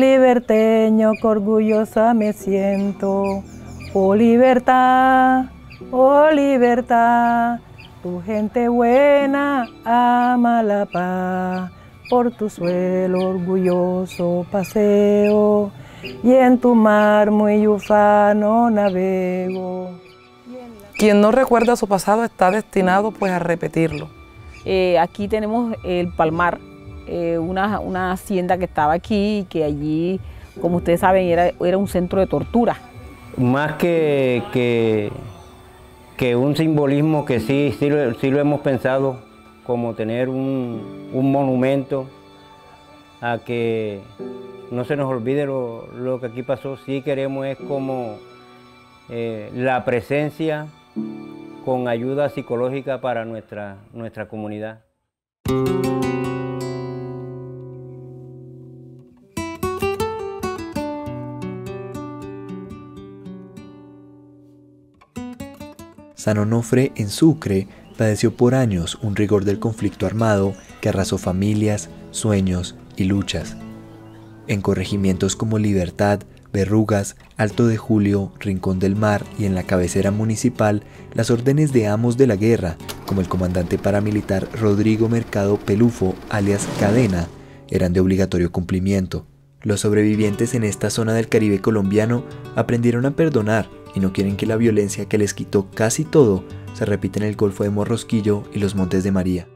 liberteño que orgullosa me siento. Oh libertad, tu gente buena ama la paz. Por tu suelo orgulloso paseo y en tu mar muy ufano navego. Quien no recuerda su pasado está destinado pues a repetirlo. Aquí tenemos el Palmar, una hacienda que estaba aquí y que allí, como ustedes saben, era un centro de tortura. Más que un simbolismo que sí lo hemos pensado, como tener un monumento a que no se nos olvide lo que aquí pasó. Sí queremos es como la presencia con ayuda psicológica para nuestra comunidad. San Onofre en Sucre padeció por años un rigor del conflicto armado que arrasó familias, sueños y luchas. En corregimientos como Libertad, Verrugas, Alto de Julio, Rincón del Mar y en la cabecera municipal, las órdenes de amos de la guerra, como el comandante paramilitar Rodrigo Mercado Pelufo, alias Cadena, eran de obligatorio cumplimiento. Los sobrevivientes en esta zona del Caribe colombiano aprendieron a perdonar y no quieren que la violencia que les quitó casi todo se repite en el Golfo de Morrosquillo y los Montes de María.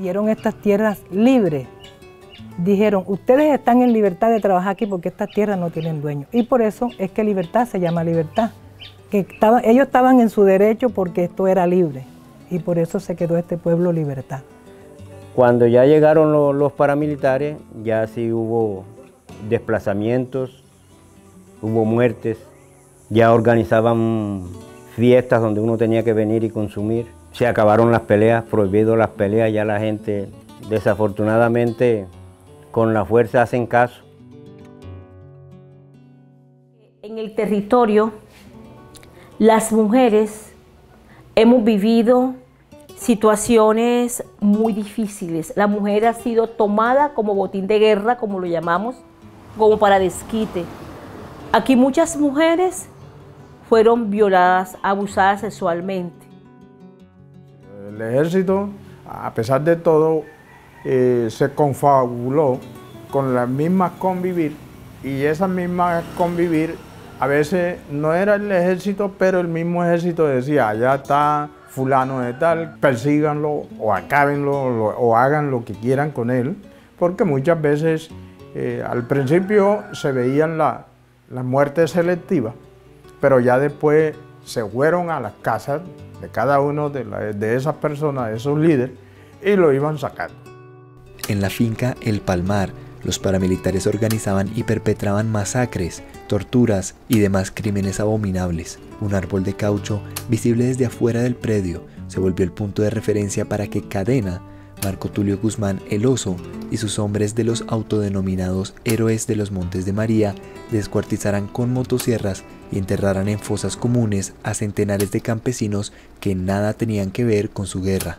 Dieron estas tierras libres. Dijeron, ustedes están en libertad de trabajar aquí porque estas tierras no tienen dueño. Y por eso es que libertad se llama libertad. Que ellos estaban en su derecho porque esto era libre. Y por eso se quedó este pueblo libertad. Cuando ya llegaron los paramilitares, ya sí hubo desplazamientos, hubo muertes, ya organizaban fiestas donde uno tenía que venir y consumir. Se acabaron las peleas, prohibido las peleas, ya la gente desafortunadamente con la fuerza hacen caso. En el territorio, las mujeres hemos vivido situaciones muy difíciles. La mujer ha sido tomada como botín de guerra, como lo llamamos, como para desquite. Aquí muchas mujeres fueron violadas, abusadas sexualmente. El ejército, a pesar de todo, se confabuló con las mismas convivir, y esas mismas convivir a veces no era el ejército, pero el mismo ejército decía, allá está fulano de tal, persíganlo o acábenlo o hagan lo que quieran con él, porque muchas veces al principio se veían las muertes selectivas, pero ya después se fueron a las casas de cada uno de esas personas, de esos líderes, y lo iban sacando. En la finca El Palmar, los paramilitares organizaban y perpetraban masacres, torturas y demás crímenes abominables. Un árbol de caucho, visible desde afuera del predio, se volvió el punto de referencia para que Cadena, Marco Tulio Guzmán el Oso y sus hombres de los autodenominados Héroes de los Montes de María descuartizaran con motosierras y enterraran en fosas comunes a centenares de campesinos que nada tenían que ver con su guerra.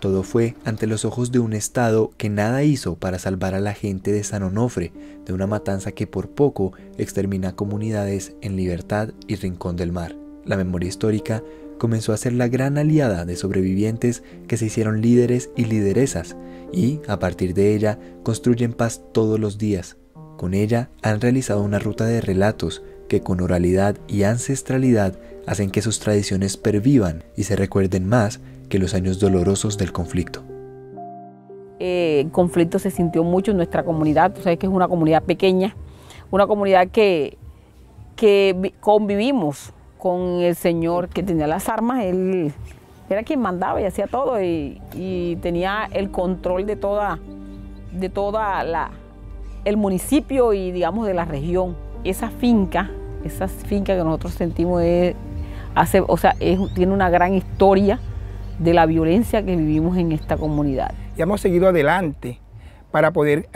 Todo fue ante los ojos de un Estado que nada hizo para salvar a la gente de San Onofre de una matanza que por poco extermina comunidades en Libertad y Rincón del Mar. La memoria histórica comenzó a ser la gran aliada de sobrevivientes que se hicieron líderes y lideresas, y a partir de ella construyen paz todos los días. Con ella han realizado una ruta de relatos que con oralidad y ancestralidad hacen que sus tradiciones pervivan y se recuerden más que los años dolorosos del conflicto. El conflicto se sintió mucho en nuestra comunidad, tú sabes que es una comunidad pequeña, una comunidad que convivimos con el señor que tenía las armas. Él era quien mandaba y hacía todo y tenía el control de todo el municipio y digamos de la región. Esa finca que nosotros sentimos tiene una gran historia de la violencia que vivimos en esta comunidad. Y hemos seguido adelante para poder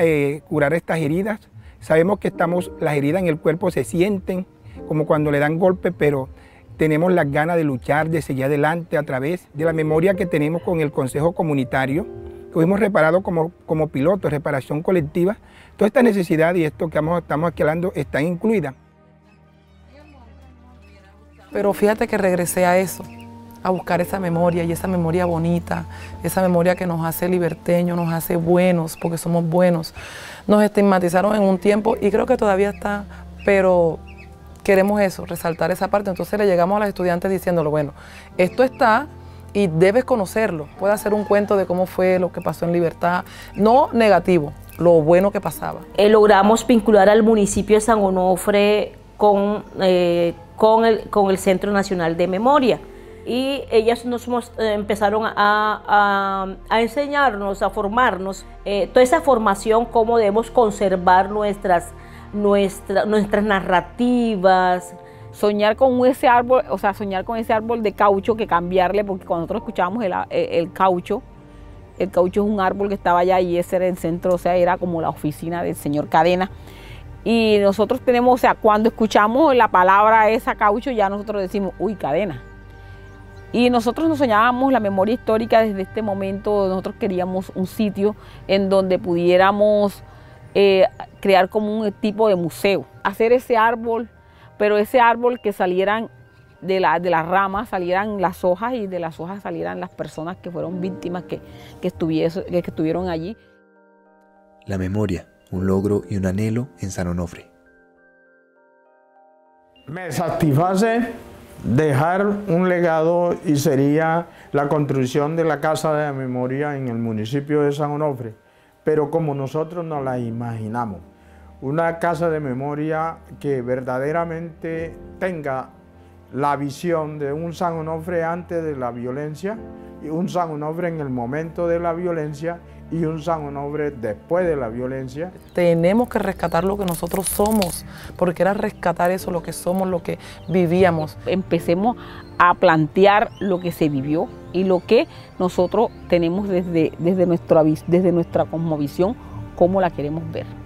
curar estas heridas. Sabemos que las heridas en el cuerpo se sienten como cuando le dan golpe, pero tenemos las ganas de luchar, de seguir adelante a través de la memoria que tenemos con el Consejo Comunitario, hemos reparado como pilotos, reparación colectiva. Toda esta necesidad y esto que estamos aquí hablando están incluidas. Pero fíjate que regresé a eso, a buscar esa memoria, y esa memoria bonita, esa memoria que nos hace liberteños, nos hace buenos, porque somos buenos. Nos estigmatizaron en un tiempo y creo que todavía está, pero queremos eso, resaltar esa parte. Entonces le llegamos a los estudiantes diciéndolo, bueno, esto está y debes conocerlo. Puedes hacer un cuento de cómo fue lo que pasó en Libertad, no negativo, lo bueno que pasaba. Logramos vincular al municipio de San Onofre con el Centro Nacional de Memoria. Y ellas nos empezaron a enseñarnos, a formarnos, toda esa formación, cómo debemos conservar nuestras narrativas. Soñar con ese árbol, o sea, soñar con ese árbol de caucho, que cambiarle, porque cuando nosotros escuchábamos el caucho es un árbol que estaba allá y ese era el centro, o sea, era como la oficina del señor Cadena. Y nosotros tenemos, o sea, cuando escuchamos la palabra esa caucho, ya nosotros decimos, uy, Cadena. Y nosotros nos soñábamos la memoria histórica desde este momento. Nosotros queríamos un sitio en donde pudiéramos crear como un tipo de museo. Hacer ese árbol, pero ese árbol que salieran de las ramas, salieran las hojas, y de las hojas salieran las personas que fueron víctimas, que estuvieron allí. La memoria, un logro y un anhelo en San Onofre. Me satisface dejar un legado, y sería la construcción de la Casa de la Memoria en el municipio de San Onofre, pero como nosotros nos la imaginamos, una Casa de Memoria que verdaderamente tenga la visión de un San Onofre antes de la violencia, y un San Onofre en el momento de la violencia, y un San Onofre después de la violencia. Tenemos que rescatar lo que nosotros somos, porque era rescatar eso, lo que somos, lo que vivíamos. Empecemos a plantear lo que se vivió y lo que nosotros tenemos desde nuestra cosmovisión, cómo la queremos ver.